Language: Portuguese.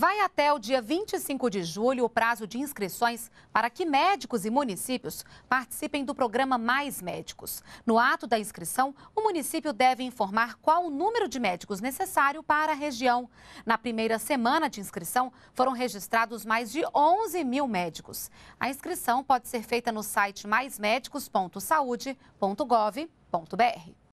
Vai até o dia 25 de julho o prazo de inscrições para que médicos e municípios participem do programa Mais Médicos. No ato da inscrição, o município deve informar qual o número de médicos necessário para a região. Na primeira semana de inscrição, foram registrados mais de 11 mil médicos. A inscrição pode ser feita no site maismedicos.saude.gov.br.